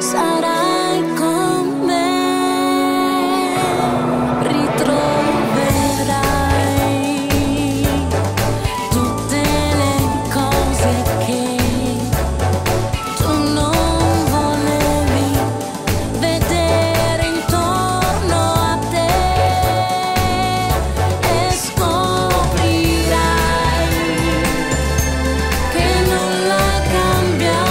sarai con me, ritroverai tutte le cose che tu non volevi vedere intorno a te, e scoprirai che non la cambiato.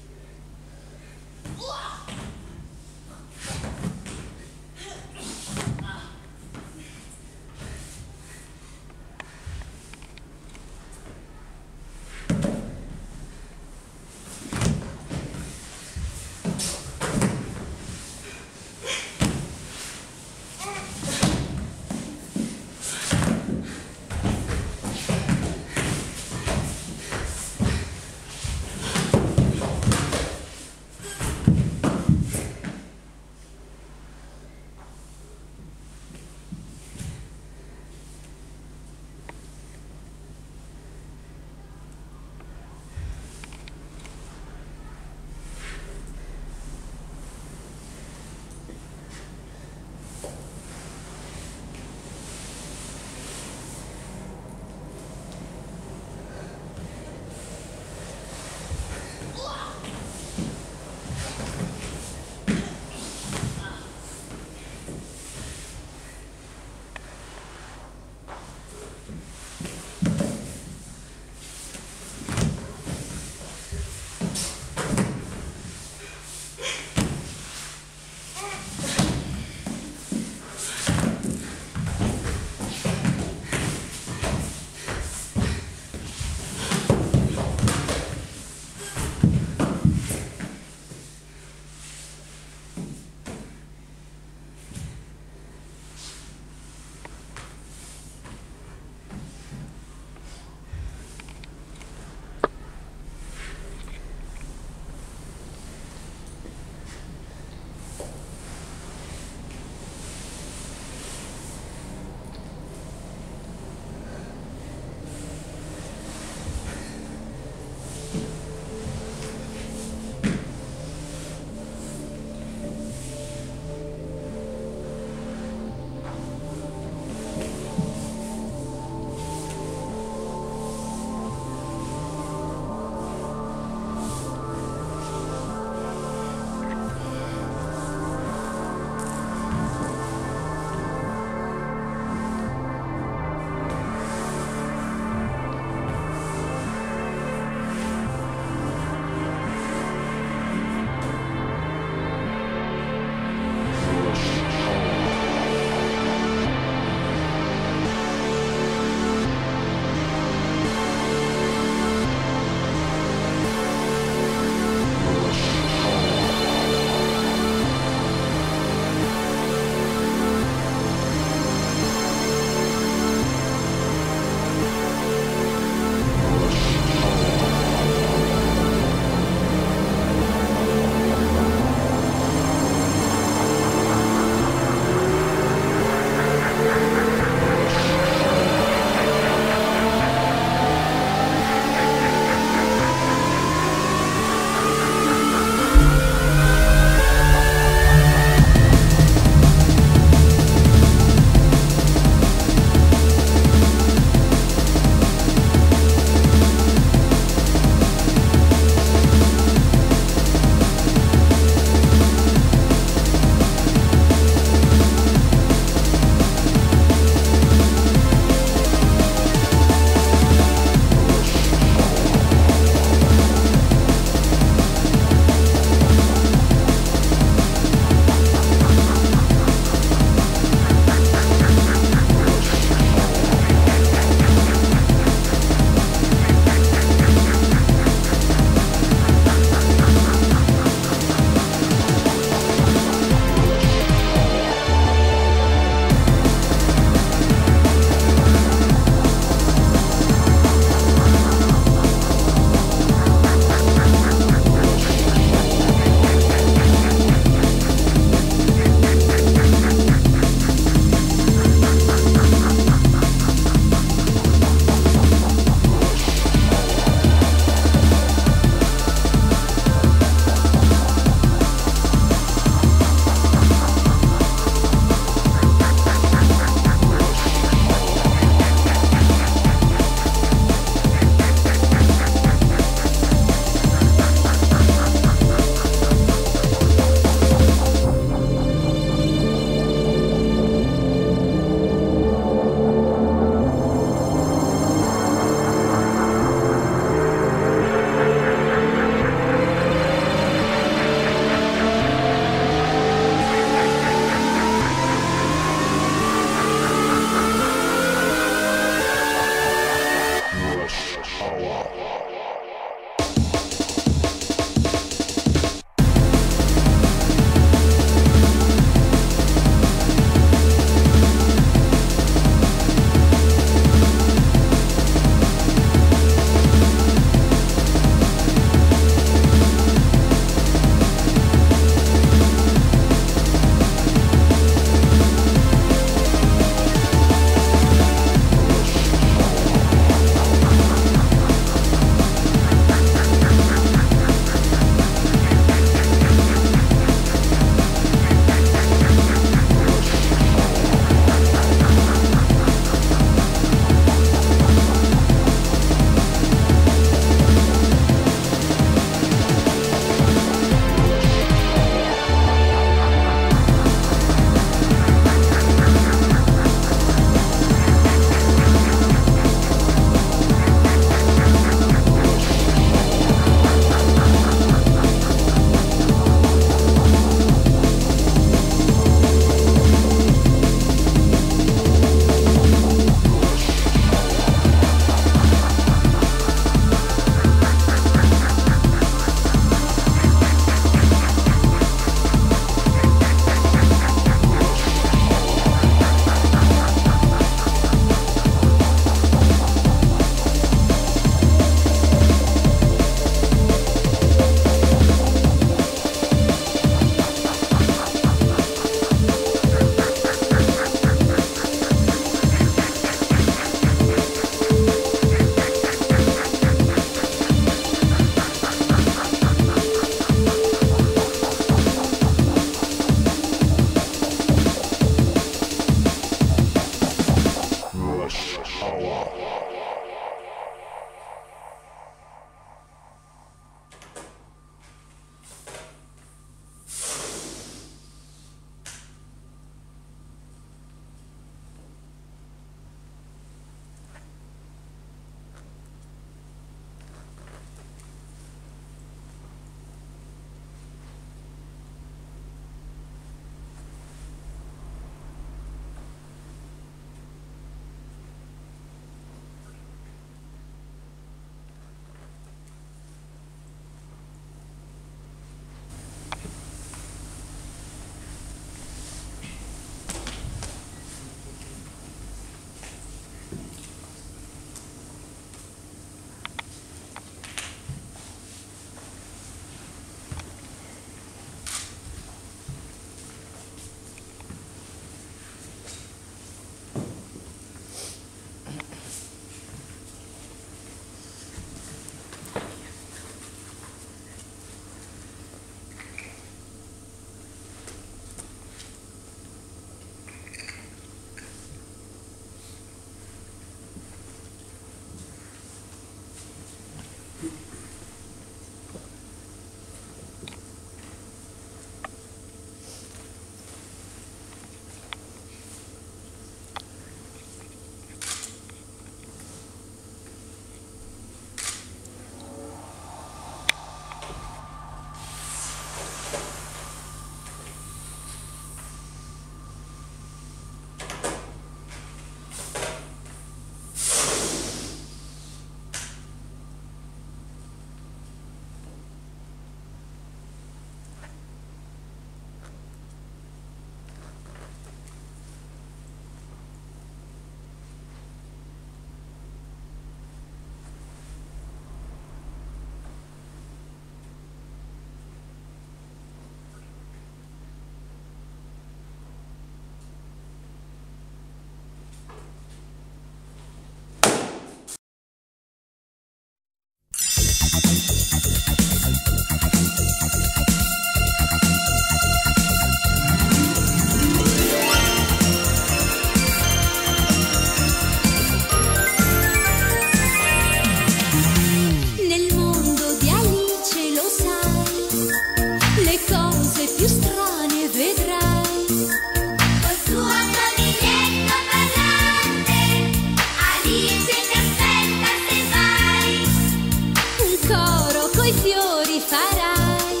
coi fiori farai,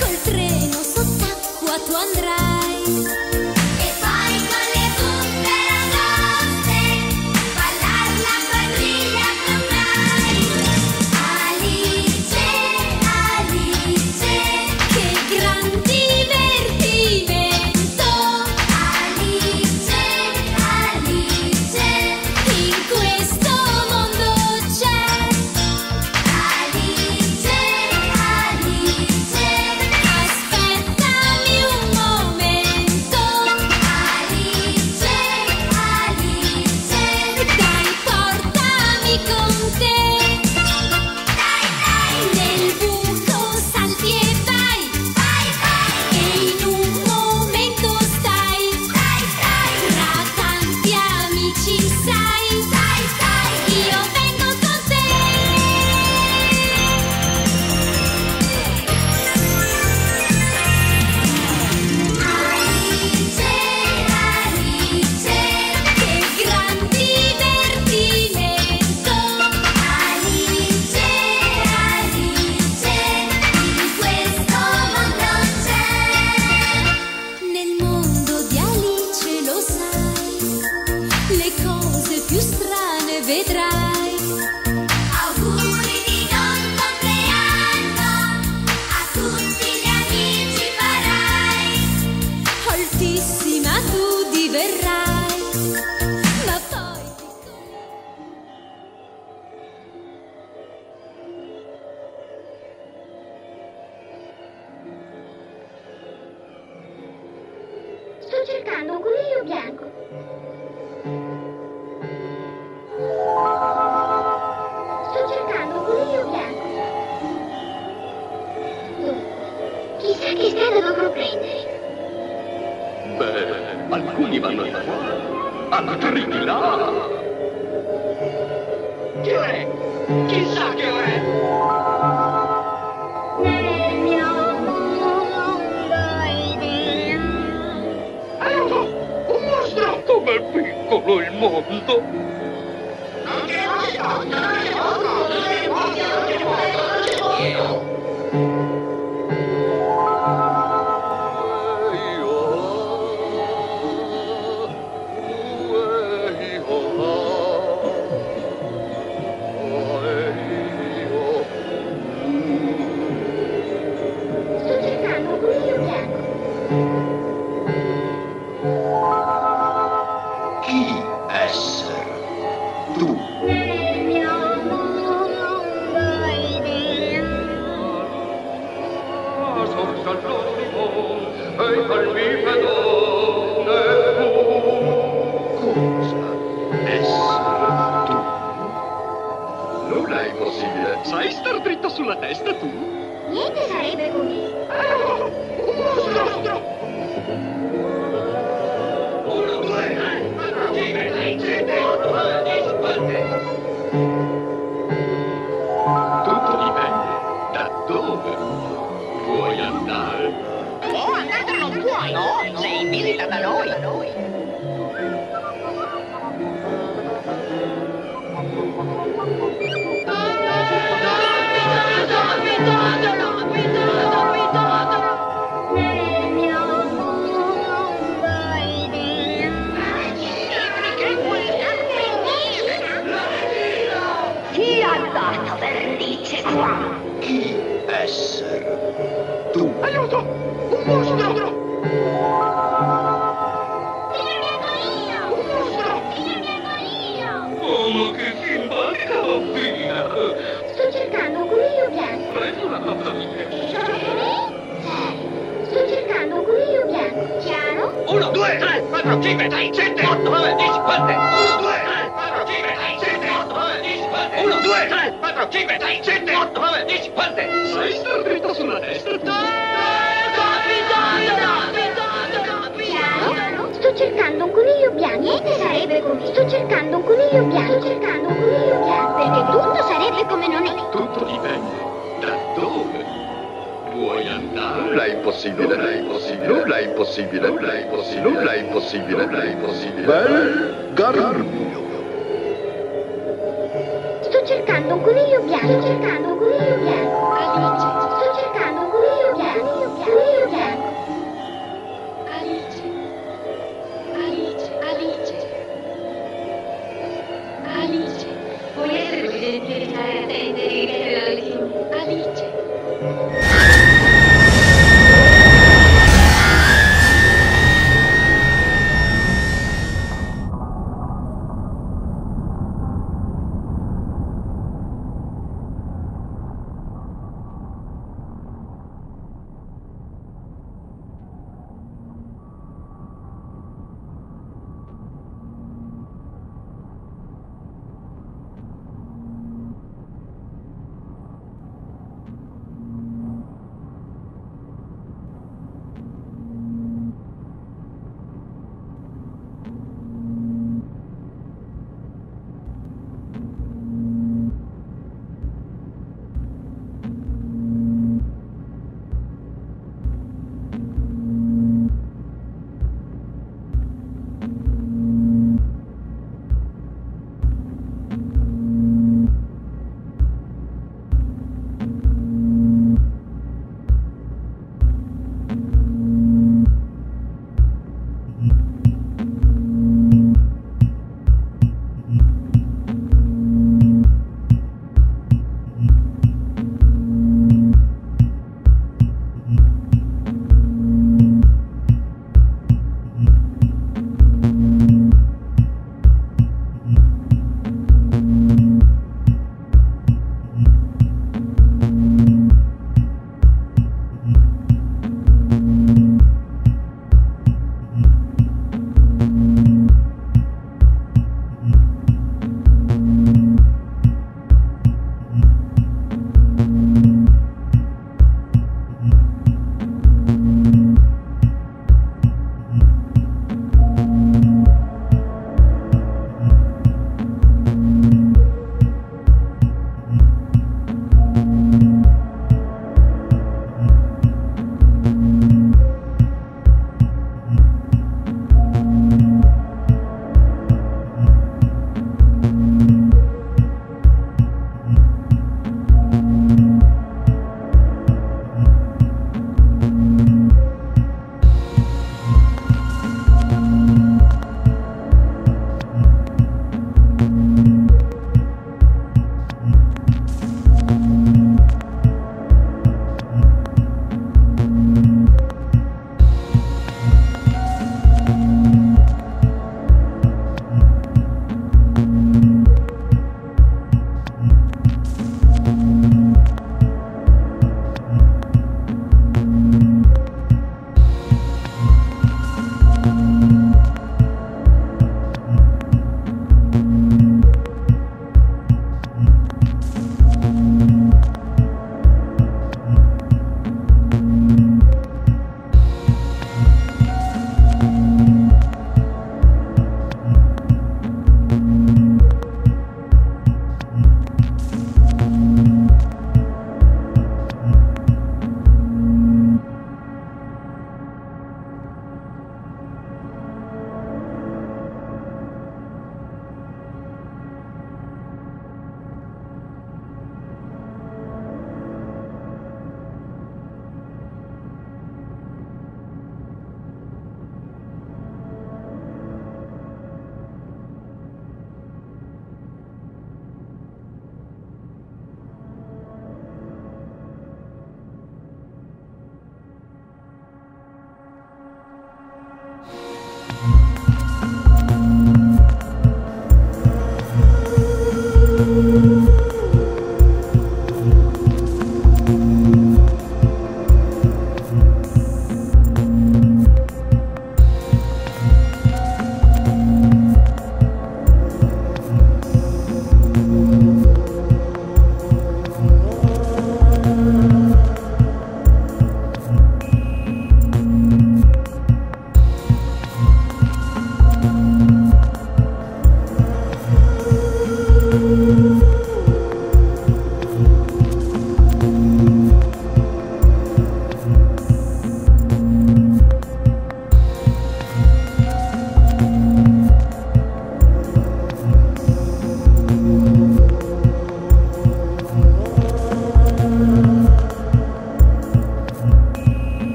col treno sott'acqua tu andrai. Le cose più strane vedrai. Auguri di buon compleanno a tutti gli amici farai. Altissima tu diverrai, ma poi sto cercando un coniglio bianco. Che strada dovrò prendere? Beh, alcuni vanno da qua, altri di là. Che orè? Chissà che orè? Nel mio mondo ideale. Aiuto! Un mostro! Com'è piccolo il mondo! Non c'è posto, non c'è posto, non c'è posto, non c'è posto, non c'è posto! Cosa essere tu? Non è possibile. Sai star dritto sulla testa tu? Niente sarebbe così. Un mostro! Uno, due, tre, quattro, cinque, sei, sette, otto, nove, dieci, parte! Tutto dipende da dove vuoi andare. Oh, andate, non puoi! No, sei in visita da noi! Nel mio mondo ideale. Che vuoi? Chi ha dato vernice qua? Chi essere tu? Aiuto! Un mostro! Ti abbiamo io! Un mostro! Ti abbiamo io! Oh, ma che simpatica! Sto cercando un coniglio bianco. Preso la pappa di te. Sto cercando un coniglio bianco. Chiaro? 1, 2, 3, 4, 5, 6, 7, 8, 9, 10, parte! 1, 2, 3, 4, 5, 6, 7, 8, 9, 10, parte! 1, 2, 3, 4, 5, 6, 7, 8, 9, 10, parte! Sei star dritto sulla testa. Sto cercando un coniglio bianco. Niente sarebbe così. Sto cercando un coniglio bianco. Sto cercando un coniglio bianco. Perché tutto sarebbe come non è. Tutto dipende da dove vuoi andare. Nulla è impossibile. Nulla è impossibile. Nulla è impossibile. Nulla è impossibile. Nulla è impossibile. Nulla è impossibile. Bel Gargamino. Sto cercando un coniglio bianco. Sto cercando un coniglio bianco.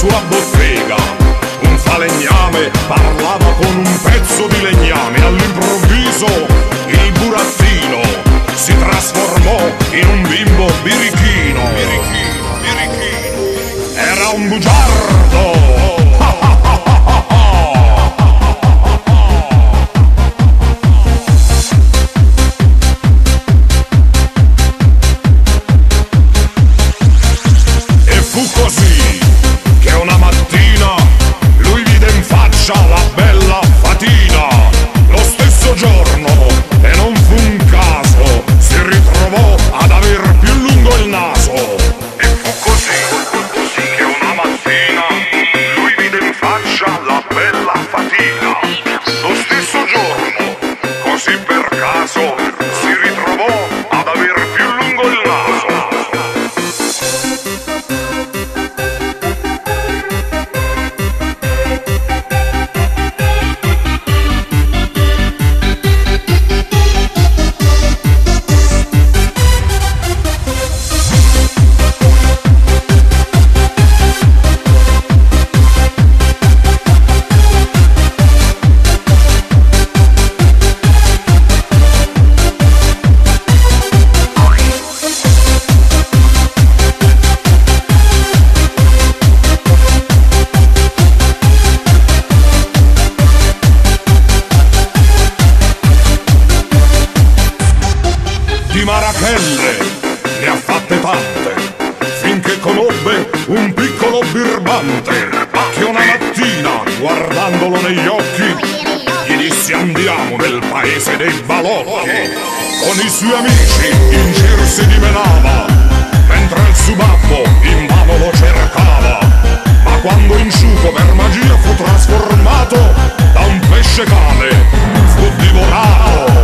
Sua bottega, un falegname parlava con un pezzo di legname. All'improvviso il burattino si trasformò in un bimbo birichino. Era un bugiardo, e fu così che una mattina lui vide in faccia la bella Fatina. Lo stesso giorno, e non fu un caso, si ritrovò ad aver più lungo il naso. E fu così che una mattina lui vide in faccia la bella Fatina. Lo stesso giorno, così per caso, si ritrovò ad aver più lungo il naso. Di marachelle ne ha fatte tante, finché conobbe un piccolo birbante, che una mattina, guardandolo negli occhi, gli disse: andiamo nel paese dei balocchi. Con i suoi amici in giro si dimenava, mentre il subabbo in vano lo cercava. Ma quando inciupo per magia fu trasformato, da un pesce cane fu divorato.